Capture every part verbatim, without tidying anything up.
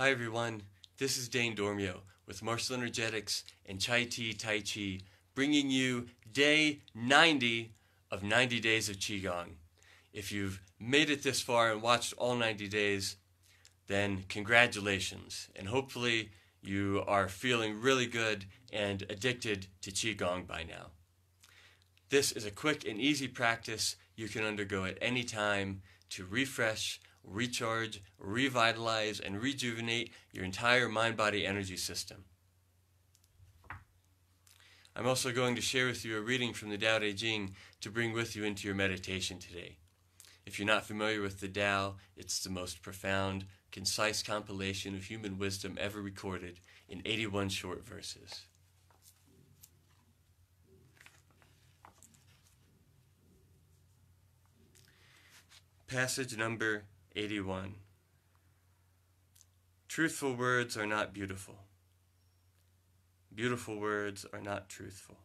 Hi everyone, this is Dane Dormio with Martial Energetics and Chai Tea Tai Chi, bringing you day ninety of ninety Days of Qigong. If you've made it this far and watched all ninety days, then congratulations, and hopefully you are feeling really good and addicted to Qigong by now. This is a quick and easy practice you can undergo at any time to refresh, recharge, revitalize, and rejuvenate your entire mind-body energy system. I'm also going to share with you a reading from the Tao Te Ching to bring with you into your meditation today. If you're not familiar with the Tao, it's the most profound, concise compilation of human wisdom ever recorded in eighty-one short verses. Passage number eighty-one. Truthful words are not beautiful. Beautiful words are not truthful.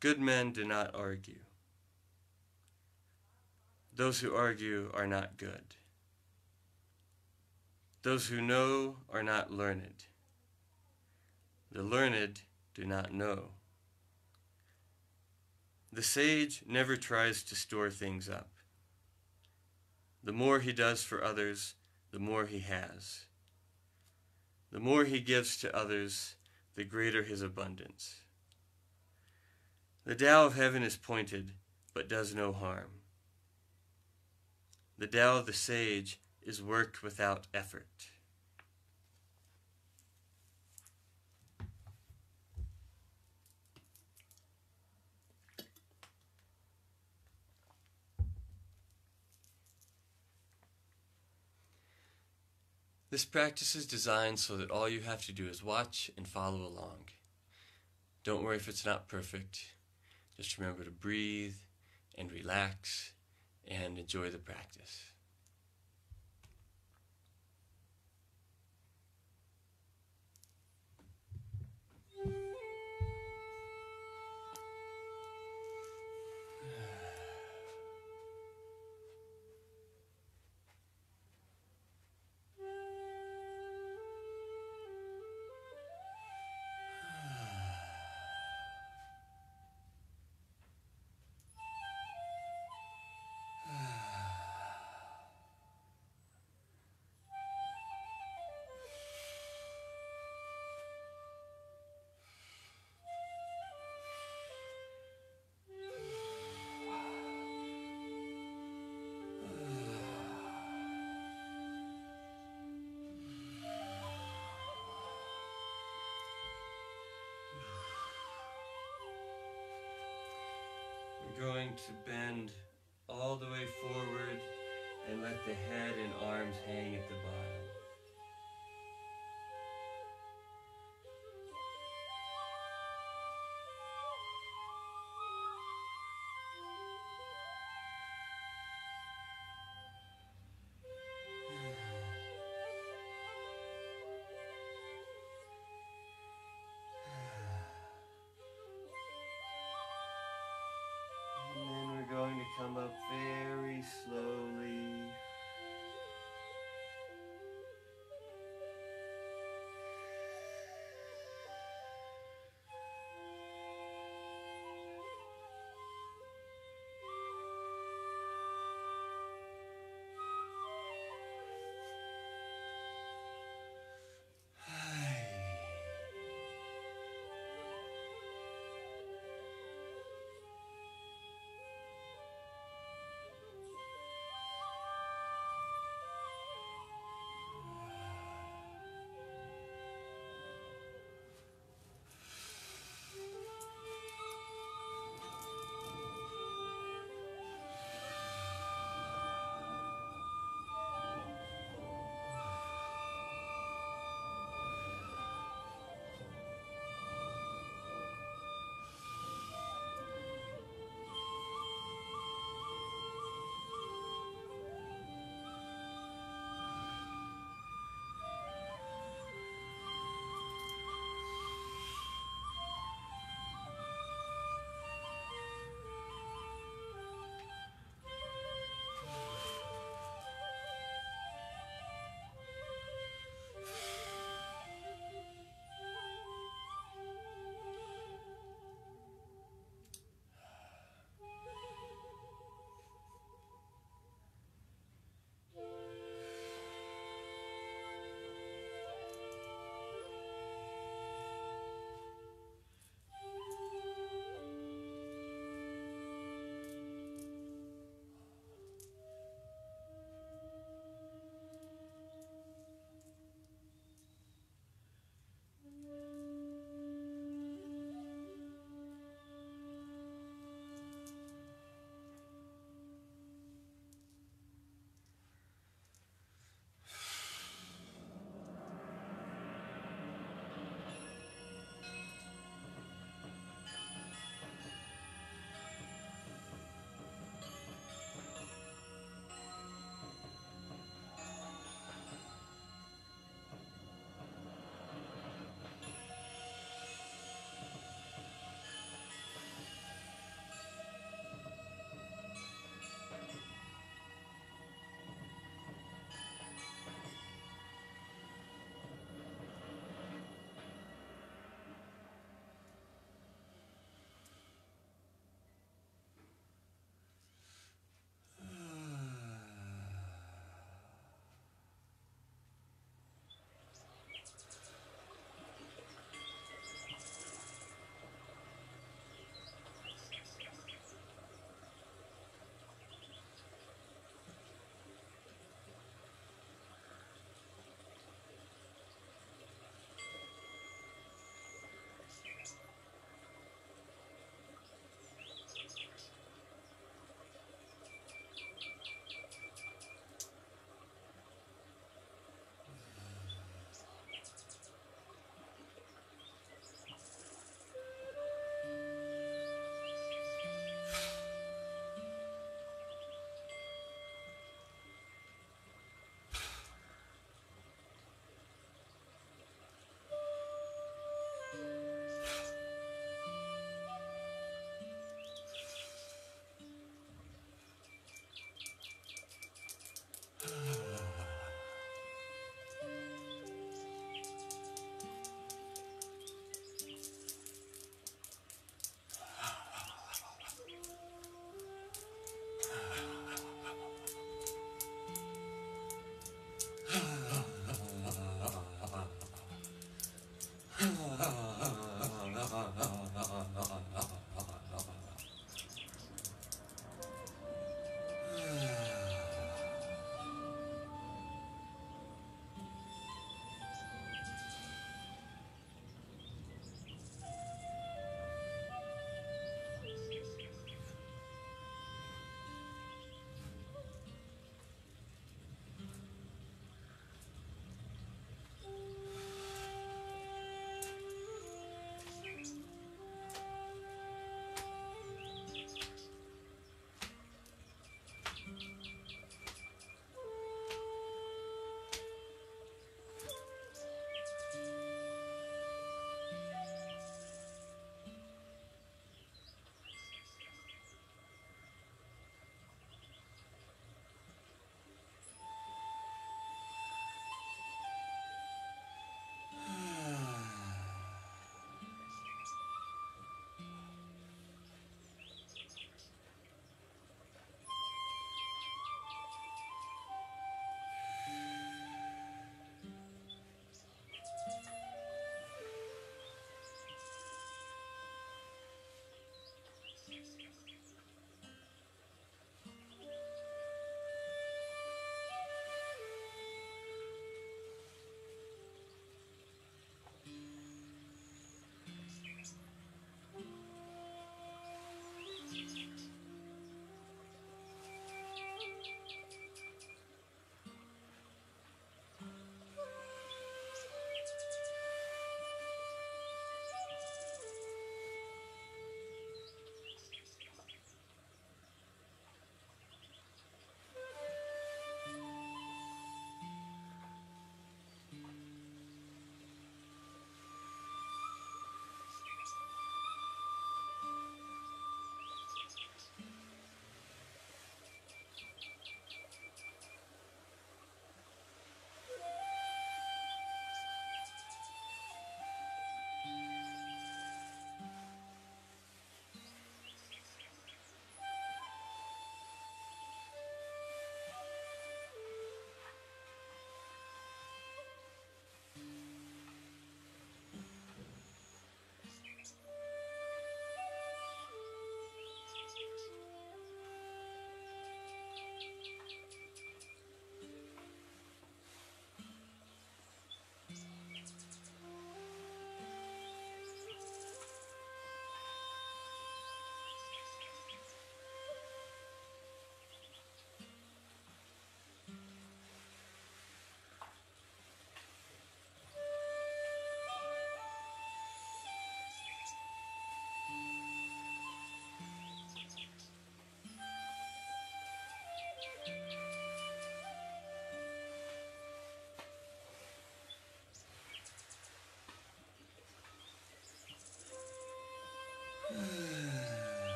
Good men do not argue. Those who argue are not good. Those who know are not learned. The learned do not know. The sage never tries to store things up. The more he does for others, the more he has. The more he gives to others, the greater his abundance. The Tao of heaven is pointed, but does no harm. The Tao of the sage is worked without effort. This practice is designed so that all you have to do is watch and follow along. Don't worry if it's not perfect. Just remember to breathe and relax and enjoy the practice. Going to bend all the way forward and let the head and arms hang at the bottom. Come up very slowly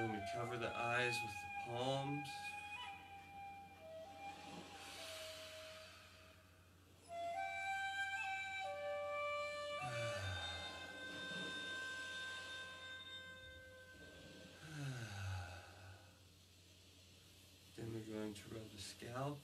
When we cover the eyes with the palms, then we're going to rub the scalp.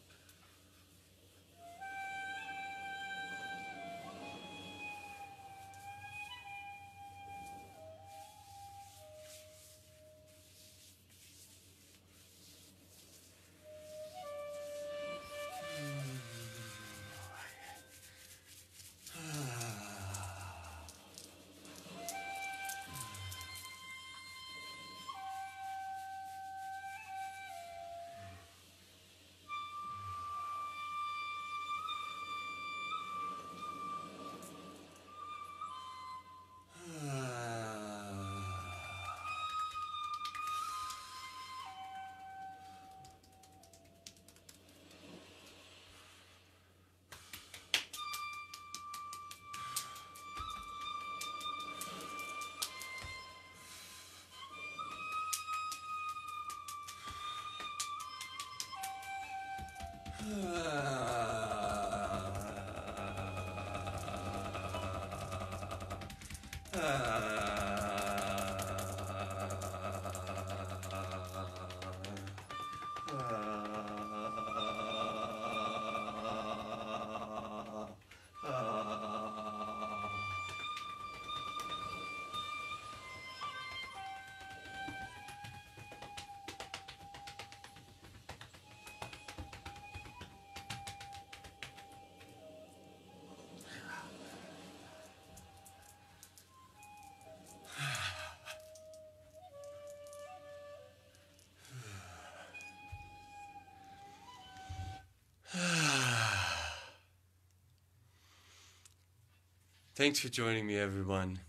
Thanks for joining me, everyone.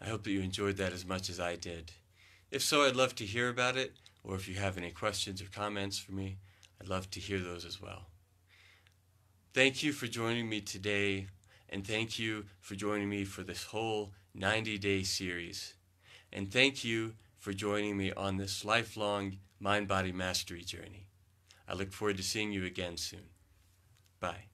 I hope that you enjoyed that as much as I did. If so, I'd love to hear about it, or if you have any questions or comments for me, I'd love to hear those as well. Thank you for joining me today, and thank you for joining me for this whole ninety-day series. And thank you for joining me on this lifelong mind-body mastery journey. I look forward to seeing you again soon. Bye.